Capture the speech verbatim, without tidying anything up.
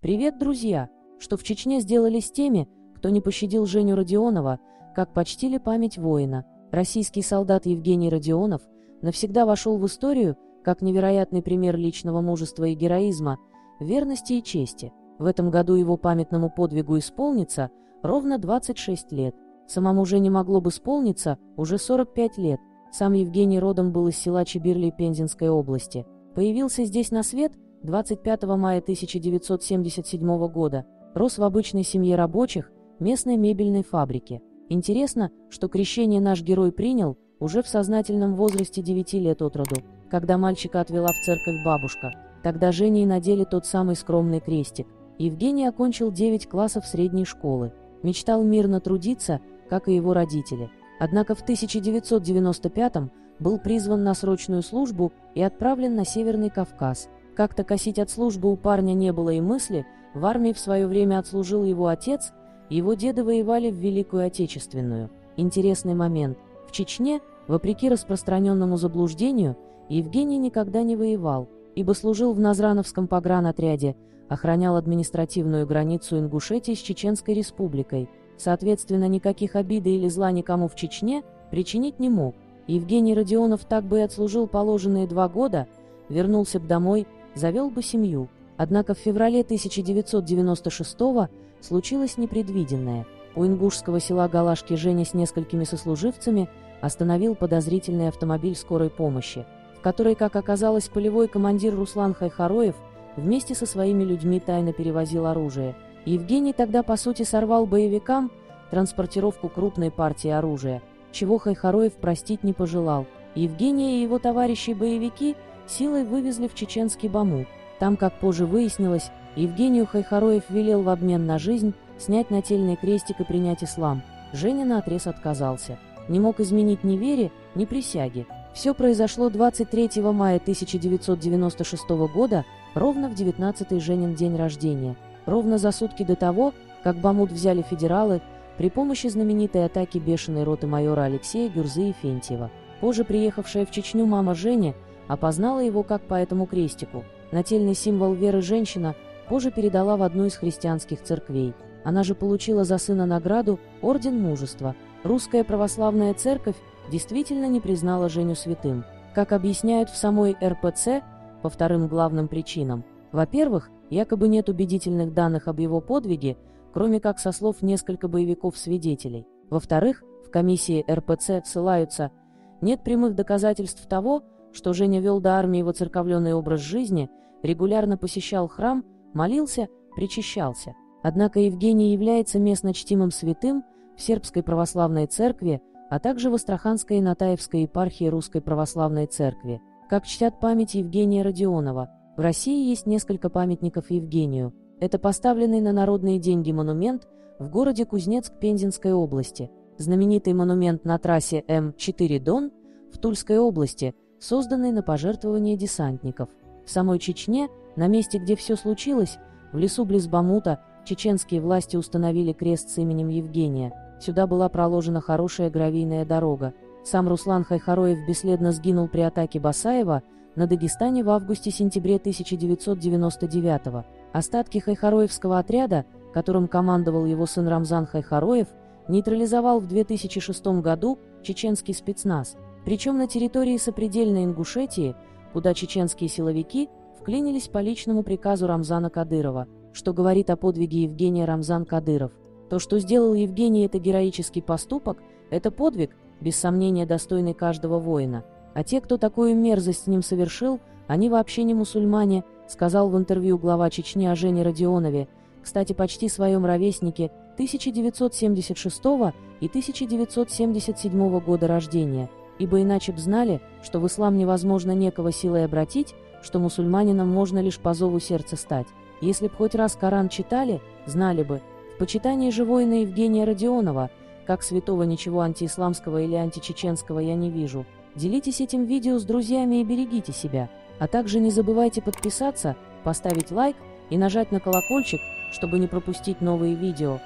Привет, друзья! Что в Чечне сделали с теми, кто не пощадил Женю Родионова, как почтили память воина. Российский солдат Евгений Родионов навсегда вошел в историю как невероятный пример личного мужества и героизма, верности и чести. В этом году его памятному подвигу исполнится ровно двадцать шесть лет. Самому Жене могло бы исполниться уже сорок пять лет. Сам Евгений родом был из села Чебирли Пензенской области. Появился здесь на свет двадцать пятого мая тысяча девятьсот семьдесят седьмого года, рос в обычной семье рабочих местной мебельной фабрики. Интересно, что крещение наш герой принял уже в сознательном возрасте девяти лет от роду, когда мальчика отвела в церковь бабушка. Тогда Жене и надели тот самый скромный крестик. Евгений окончил девять классов средней школы. Мечтал мирно трудиться, как и его родители. Однако в тысяча девятьсот девяносто пятом был призван на срочную службу и отправлен на Северный Кавказ. Как-то косить от службы у парня не было и мысли, в армии в свое время отслужил его отец, его деды воевали в Великую Отечественную. Интересный момент. В Чечне, вопреки распространенному заблуждению, Евгений никогда не воевал, ибо служил в Назрановском погранотряде, охранял административную границу Ингушетии с Чеченской Республикой. Соответственно, никаких обиды или зла никому в Чечне причинить не мог. Евгений Родионов так бы и отслужил положенные два года, вернулся бы домой, завел бы семью. Однако в феврале тысяча девятьсот девяносто шестого случилось непредвиденное. У ингушского села Галашки Женя с несколькими сослуживцами остановил подозрительный автомобиль скорой помощи, в которой, как оказалось, полевой командир Руслан Хайхароев вместе со своими людьми тайно перевозил оружие. Евгений тогда, по сути, сорвал боевикам транспортировку крупной партии оружия, чего Хайхароев простить не пожелал. Евгения и его товарищи-боевики силой вывезли в чеченский Бамут. Там, как позже выяснилось, Евгению Хайхароев велел в обмен на жизнь снять нательный крестик и принять ислам. Женя наотрез отказался. Не мог изменить ни вере, ни присяги. Все произошло двадцать третьего мая тысяча девятьсот девяносто шестого года, ровно в девятнадцатый Женин день рождения. Ровно за сутки до того, как Бамут взяли федералы при помощи знаменитой атаки бешеной роты майора Алексея Гюрзы и Фентьева. Позже приехавшая в Чечню мама Жени опознала его как по этому крестику. Нательный символ веры женщина позже передала в одну из христианских церквей. Она же получила за сына награду Орден Мужества. Русская Православная Церковь действительно не признала Женю святым. Как объясняют в самой РПЦ, по вторым главным причинам. Во-первых, якобы нет убедительных данных об его подвиге, кроме как со слов несколько боевиков-свидетелей. Во-вторых, в комиссии РПЦ ссылаются: нет прямых доказательств того, что Женя вел до армии воцерковленный образ жизни, регулярно посещал храм, молился, причащался. Однако Евгений является местно чтимым святым в Сербской Православной Церкви, а также в Астраханской Натаевской епархии Русской Православной Церкви. Как чтят память Евгения Родионова? В России есть несколько памятников Евгению. Это поставленный на народные деньги монумент в городе Кузнецк Пензенской области, знаменитый монумент на трассе М четыре Дон в Тульской области, созданный на пожертвование десантников. В самой Чечне, на месте, где все случилось, в лесу близ Бамута, чеченские власти установили крест с именем Евгения. Сюда была проложена хорошая гравийная дорога. Сам Руслан Хайхароев бесследно сгинул при атаке Басаева на Дагестане в августе-сентябре тысяча девятьсот девяносто девятого года. Остатки Хайхароевского отряда, которым командовал его сын Рамзан Хайхароев, нейтрализовал в две тысячи шестом году чеченский спецназ. Причем на территории сопредельной Ингушетии, куда чеченские силовики вклинились по личному приказу Рамзана Кадырова. Что говорит о подвиге Евгения Рамзан Кадыров? То, что сделал Евгений, это героический поступок, это подвиг, без сомнения достойный каждого воина. А те, кто такую мерзость с ним совершил, они вообще не мусульмане, сказал в интервью глава Чечни о Жене Родионове, кстати, почти своем ровеснике, тысяча девятьсот семьдесят шестого и тысяча девятьсот семьдесят седьмого года рождения, ибо иначе б знали, что в ислам невозможно некого силой обратить, что мусульманином можно лишь по зову сердца стать. Если б хоть раз Коран читали, знали бы. В почитании же воина Евгения Родионова, как святого, ничего антиисламского или античеченского я не вижу. Делитесь этим видео с друзьями и берегите себя. А также не забывайте подписаться, поставить лайк и нажать на колокольчик, чтобы не пропустить новые видео.